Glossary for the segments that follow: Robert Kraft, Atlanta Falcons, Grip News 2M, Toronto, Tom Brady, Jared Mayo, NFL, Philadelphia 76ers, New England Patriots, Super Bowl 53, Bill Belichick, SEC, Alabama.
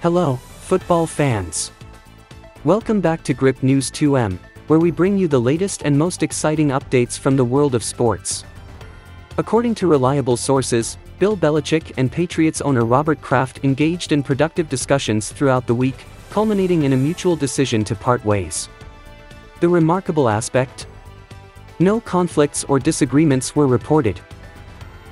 Hello, football fans. Welcome back to Grip News 2M, where we bring you the latest and most exciting updates from the world of sports. According to reliable sources, Bill Belichick and Patriots owner Robert Kraft engaged in productive discussions throughout the week, culminating in a mutual decision to part ways. The remarkable aspect? No conflicts or disagreements were reported.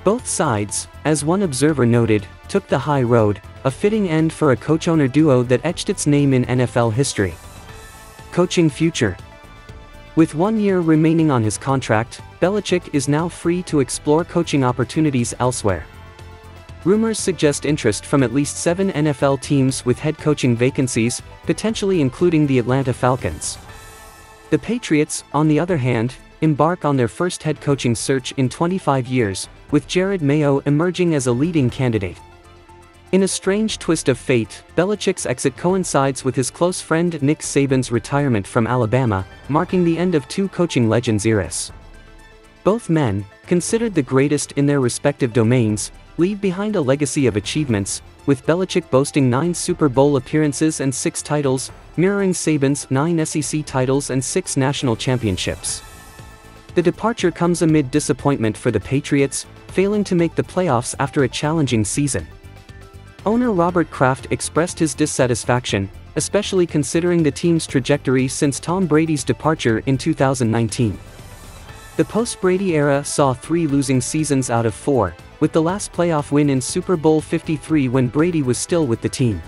Both sides, as one observer noted, took the high road, a fitting end for a coach-owner duo that etched its name in NFL history. Coaching future. With 1 year remaining on his contract, Belichick is now free to explore coaching opportunities elsewhere. Rumors suggest interest from at least 7 NFL teams with head coaching vacancies, potentially including the Atlanta Falcons. The Patriots, on the other hand, embark on their first head coaching search in 25 years, with Jared Mayo emerging as a leading candidate. In a strange twist of fate, Belichick's exit coincides with his close friend Nick Saban's retirement from Alabama, marking the end of two coaching legends' eras. Both men, considered the greatest in their respective domains, leave behind a legacy of achievements, with Belichick boasting 9 Super Bowl appearances and 6 titles, mirroring Saban's 9 SEC titles and 6 national championships. The departure comes amid disappointment for the Patriots, failing to make the playoffs after a challenging season. Owner Robert Kraft expressed his dissatisfaction, especially considering the team's trajectory since Tom Brady's departure in 2019. The post-Brady era saw 3 losing seasons out of 4, with the last playoff win in Super Bowl 53 when Brady was still with the team.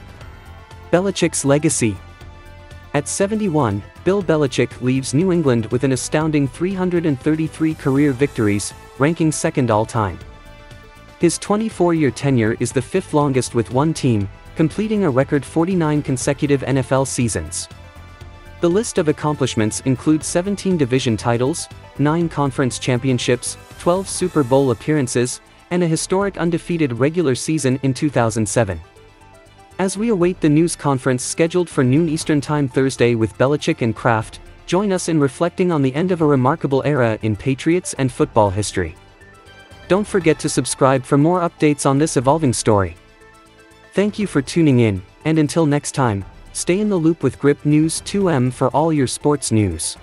Belichick's legacy. At 71, Bill Belichick leaves New England with an astounding 333 career victories, ranking 2nd all-time. His 24-year tenure is the 5th longest with one team, completing a record 49 consecutive NFL seasons. The list of accomplishments includes 17 division titles, 9 conference championships, 12 Super Bowl appearances, and a historic undefeated regular season in 2007. As we await the news conference scheduled for noon Eastern Time Thursday with Belichick and Kraft, join us in reflecting on the end of a remarkable era in Patriots and football history. Don't forget to subscribe for more updates on this evolving story. Thank you for tuning in, and until next time, stay in the loop with Grip News 2M for all your sports news.